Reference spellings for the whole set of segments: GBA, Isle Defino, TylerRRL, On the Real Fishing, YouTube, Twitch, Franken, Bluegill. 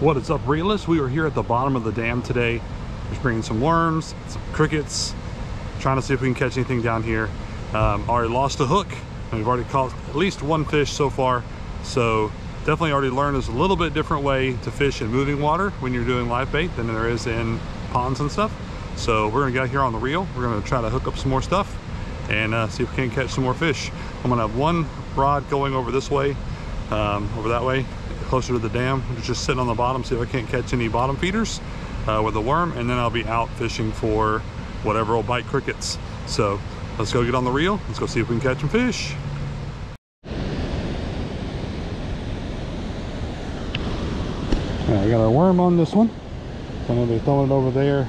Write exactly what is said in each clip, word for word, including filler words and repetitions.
What is up, realists? We are here at the bottom of the dam today. Just bringing some worms, some crickets, trying to see if we can catch anything down here. Um, already lost a hook, and we've already caught at least one fish so far. So definitely already learned there's a little bit different way to fish in moving water when you're doing live bait than there is in ponds and stuff. So we're gonna get out here on the reel. We're gonna try to hook up some more stuff and uh, see if we can catch some more fish. I'm gonna have one rod going over this way, um, over that way, closer to the dam. I'm just sitting on the bottom, see if I can't catch any bottom feeders uh, with a worm, and then I'll be out fishing for whatever will bite crickets. So let's go get on the reel. Let's go see if we can catch some fish. All right, we got our worm on this one. So I'm gonna be throwing it over there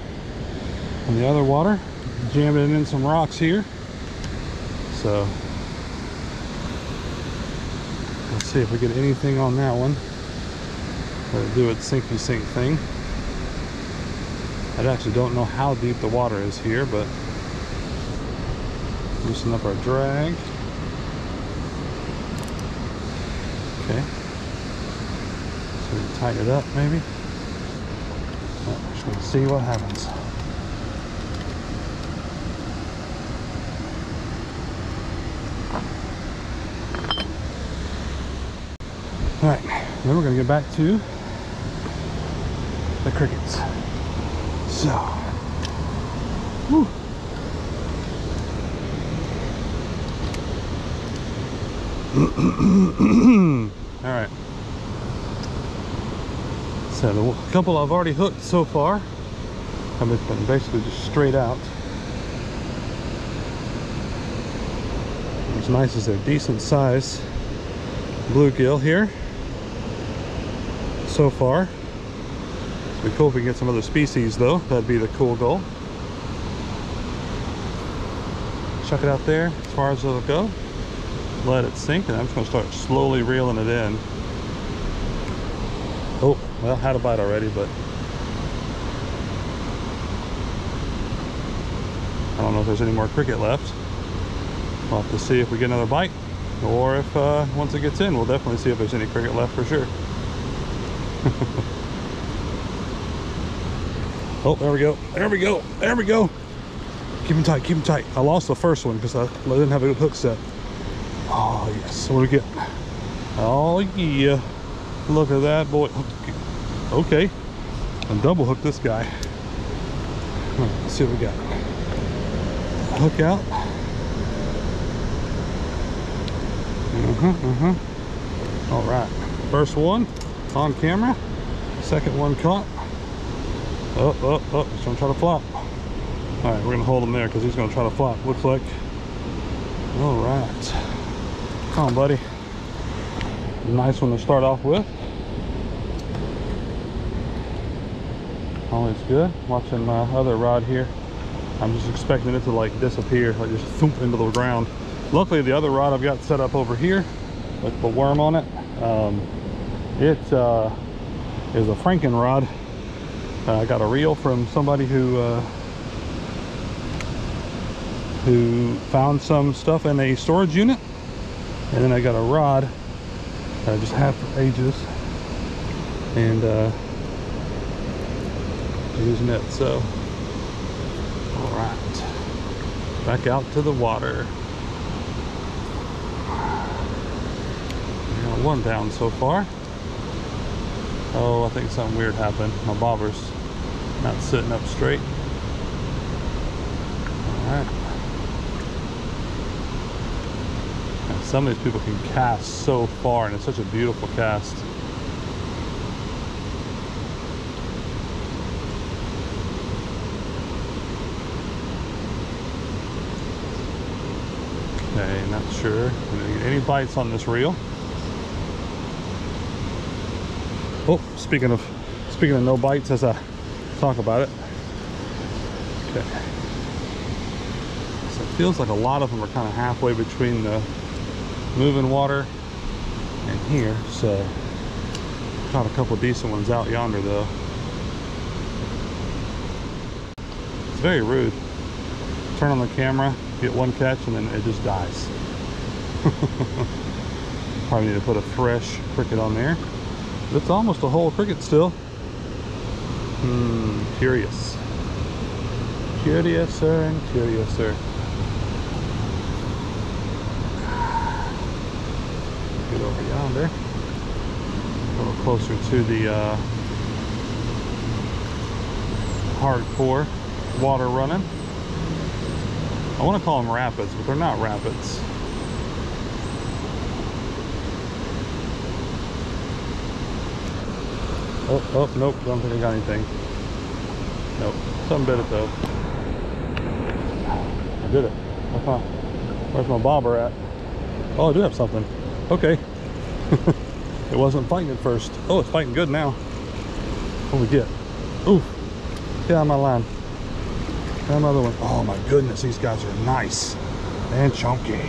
in the other water, jamming it in some rocks here. So let's see if we get anything on that one. Or do its sinky sink thing. I actually don't know how deep the water is here, but loosen up our drag. Okay. So we tighten it up maybe. Oh, just gonna see what happens. All right, then we're gonna get back to the crickets. So, whew. All right. So a couple I've already hooked so far. I've been basically just straight out. What's nice is they're decent size bluegill here so far. It'd be cool if we can get some other species though. That'd be the cool goal. Chuck it out there as far as it'll go. Let it sink, and I'm just gonna start slowly reeling it in. Oh, well, had a bite already, but I don't know if there's any more cricket left. We'll have to see if we get another bite, or if uh, once it gets in, we'll definitely see if there's any cricket left for sure. Oh, there we go, there we go, there we go. Keep him tight, keep him tight. I lost the first one because I didn't have a good hook set. Oh yes, what do we get? Oh yeah, look at that boy. Okay, and double hook this guy. Right, let's see what we got. Hook out. Uh-huh, uh-huh. All right, first one on camera, second one caught. Up, up, up, he's gonna try to flop. All right, we're gonna hold him there because he's gonna try to flop, looks like. All right, come on, buddy. Nice one to start off with. Always good. Watching my other rod here, I'm just expecting it to like disappear, like just thump into the ground. Luckily, the other rod I've got set up over here with the worm on it, um, it uh, is a Franken rod. I uh, got a reel from somebody who uh, who found some stuff in a storage unit, and then I got a rod that I just had for ages, and uh, using it. So, all right, back out to the water. Got one down so far. Oh, I think something weird happened. My bobber's not sitting up straight. All right. And some of these people can cast so far, and it's such a beautiful cast. Okay, not sure. We're gonna get any bites on this reel. Oh, speaking of speaking of no bites, as I talk about it. Okay. So it feels like a lot of them are kind of halfway between the moving water and here. So caught a couple decent ones out yonder though. It's very rude. Turn on the camera, get one catch, and then it just dies. Probably need to put a fresh cricket on there. It's almost a whole cricket still. Hmm, curious. Curiouser and curiouser. Get over yonder. A little closer to the uh, hardcore water running. I want to call them rapids, but they're not rapids. Oh, oh, nope, don't think I got anything. Nope, something bit it though. I did it. Uh-huh. Where's my bobber at? Oh, I do have something. Okay. It wasn't fighting at first. Oh, it's fighting good now. What do we get? Ooh, get out of my line. Got another one. Oh my goodness, these guys are nice and chunky.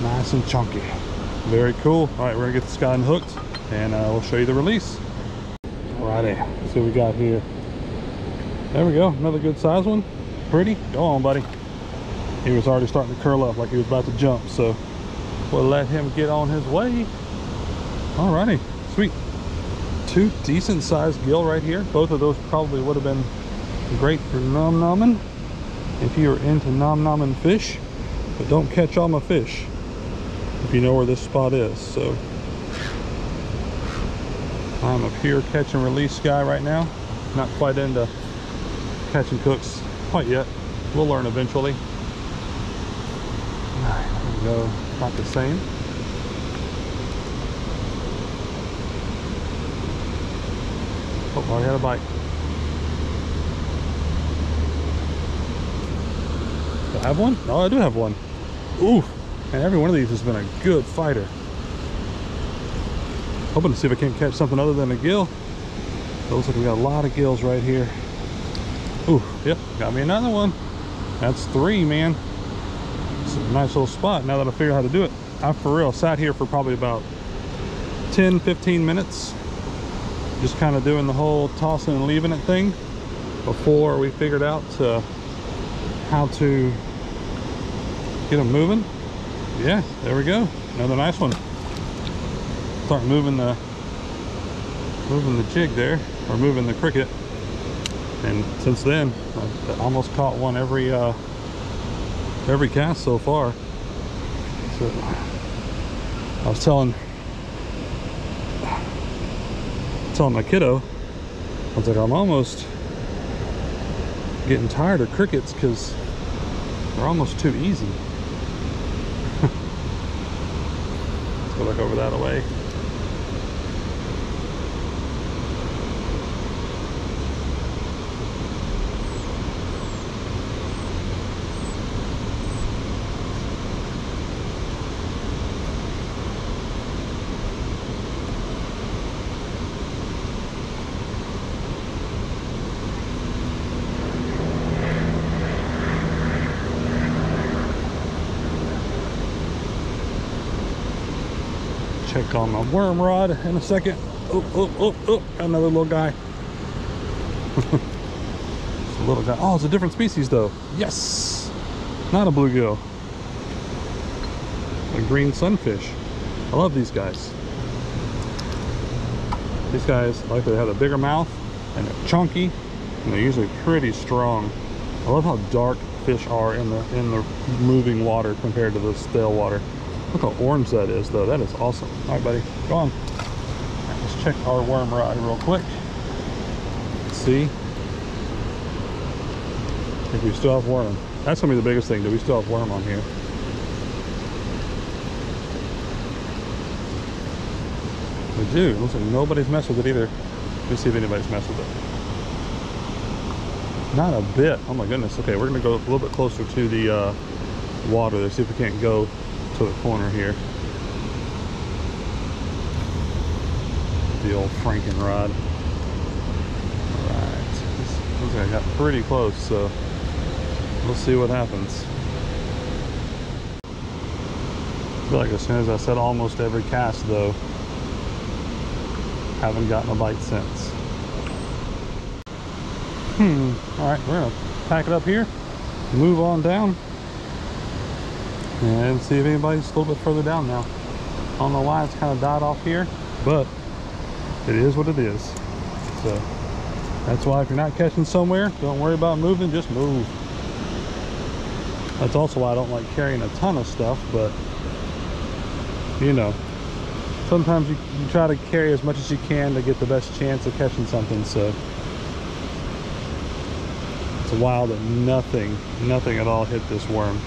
Nice and chunky. Very cool. All right, we're gonna get this guy unhooked and uh, we'll show you the release. Righty, let's see what we got here. There we go, another good size one. Pretty, go on buddy. He was already starting to curl up like he was about to jump, so we'll let him get on his way. Alrighty, sweet. Two decent sized gill right here. Both of those probably would have been great for nom nomming if you're into nom nomming fish, but don't catch all my fish if you know where this spot is. So I'm a pure catch and release guy right now. Not quite into catching cooks quite yet. We'll learn eventually. All right, there we go. Not the same. Oh, I already had a bite. Do I have one? No, I do have one. Ooh, and every one of these has been a good fighter. Hoping to see if I can catch something other than a gill. Looks like we got a lot of gills right here. Ooh, yep, got me another one. That's three, man. It's a nice little spot now that I figure out how to do it. I, for real, sat here for probably about ten, fifteen minutes. Just kind of doing the whole tossing and leaving it thing before we figured out uh, how to get them moving. Yeah, there we go. Another nice one. Start moving the moving the jig there, or moving the cricket, and since then I've almost caught one every uh every cast so far. So I was telling telling my kiddo, I was like, I'm almost getting tired of crickets because they're almost too easy. Let's go back over that away. Check on my worm rod in a second. Oh, oh, oh, oh, another little guy. It's a little guy. Oh, it's a different species though. Yes, not a bluegill. A green sunfish. I love these guys. These guys, I like they have a bigger mouth and they're chunky and they're usually pretty strong. I love how dark fish are in the in the moving water compared to the stale water. Look how orange that is though. That is awesome. All right, buddy, go on. Let's check our worm rod real quick. Let's see if we still have worm. That's gonna be the biggest thing. Do we still have worm on here? We do. Looks like nobody's messed with it either. Let me see if anybody's messed with it. Not a bit. Oh my goodness. Okay, we're gonna go a little bit closer to the uh, water. Let's see if we can't go to the corner here. The old Franken rod. Alright. Looks like I got pretty close, so we'll see what happens. I feel like as soon as I said almost every cast though, haven't gotten a bite since. Hmm. Alright, we're gonna pack it up here, move on down, and see if anybody's a little bit further down now. I don't know why it's kind of died off here, but it is what it is. So that's why if you're not catching somewhere, don't worry about moving, just move. That's also why I don't like carrying a ton of stuff, but you know, sometimes you, you try to carry as much as you can to get the best chance of catching something. So it's wild that nothing, nothing at all hit this worm.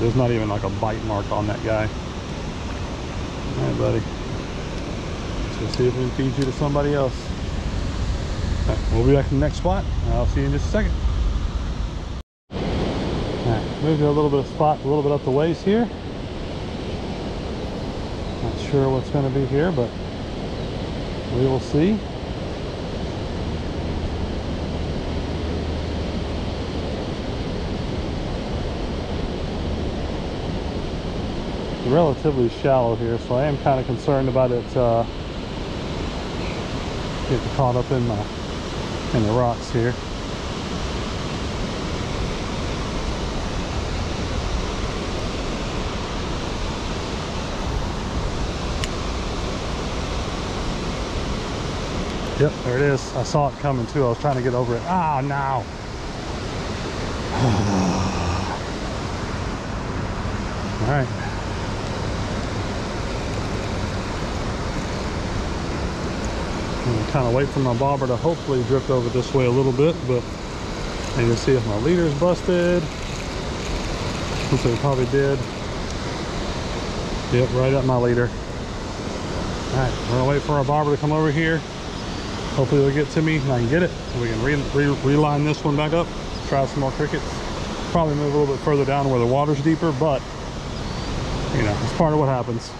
There's not even like a bite mark on that guy. All right, buddy. Let's go see if we can feed you to somebody else. All right, we'll be back to the next spot. I'll see you in just a second. All right, moved to a little bit of spot, a little bit up the waist here. Not sure what's going to be here, but we will see. Relatively shallow here, so I am kind of concerned about it uh, getting caught up in the in the rocks here. Yep, there it is. I saw it coming too. I was trying to get over it. Ah, now. All right. Kind of wait for my bobber to hopefully drift over this way a little bit, but I need to see if my leader's busted, which it probably did. Yep, right up my leader. All right, we're gonna wait for our bobber to come over here. Hopefully it'll get to me and I can get it so we can re re reline this one back up, try some more crickets. Probably move a little bit further down where the water's deeper, but you know, it's part of what happens.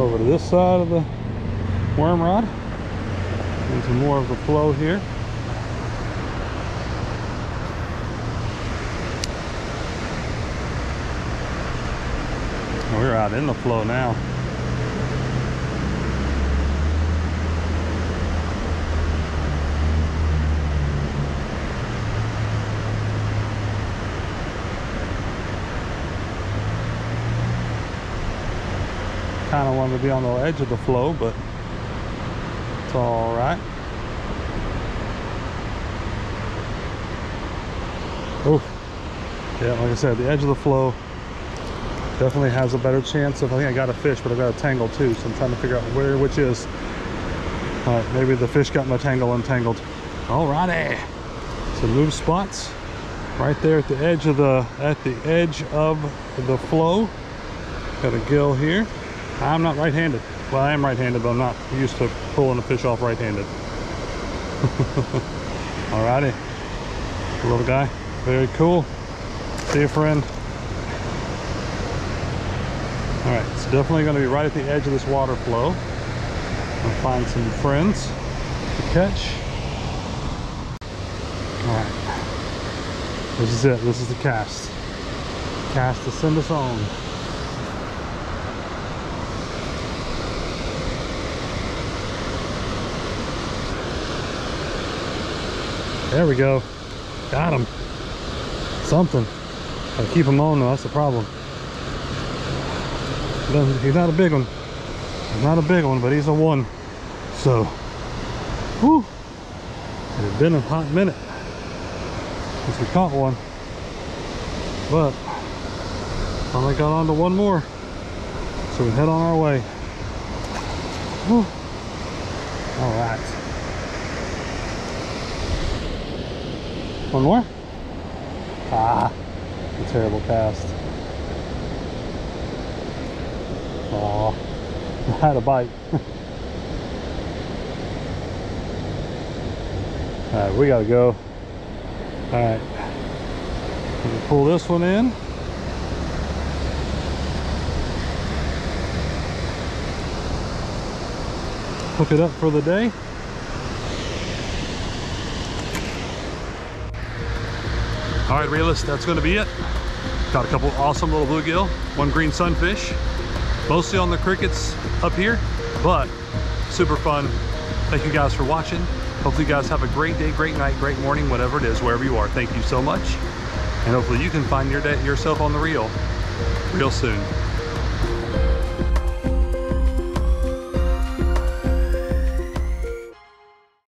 Over to this side of the worm rod into more of the flow here. We're out in the flow now. Kind of wanted to be on the edge of the flow, but it's all right. Oh, yeah, like I said, the edge of the flow definitely has a better chance of, I think I got a fish, but I got a tangle too, so I'm trying to figure out where which is. All right, maybe the fish got my tangle untangled. All righty. So move spots right there at the edge of the, at the edge of the flow. Got a gill here. I'm not right-handed. Well, I am right-handed, but I'm not used to pulling a fish off right-handed. Alrighty. Little guy. Very cool. See you, friend. Alright, it's definitely going to be right at the edge of this water flow. I'll find some friends to catch. Alright. This is it. This is the cast. Cast to send us on. There we go. Got him. Something. Gotta keep him on though, that's the problem. He's not a big one. He's not a big one, but he's a one. So, whew. It's been a hot minute since we caught one. But, finally got on to one more. So we head on our way. Whew. All right. One more? Ah, a terrible cast. Oh, I had a bite. All right, we gotta go. All right, I'm gonna pull this one in. Hook it up for the day. All right, realists, that's going to be it. Got a couple awesome little bluegill, one green sunfish, mostly on the crickets up here, but super fun. Thank you guys for watching. Hopefully you guys have a great day, great night, great morning, whatever it is, wherever you are. Thank you so much. And hopefully you can find your day, yourself on the reel real soon.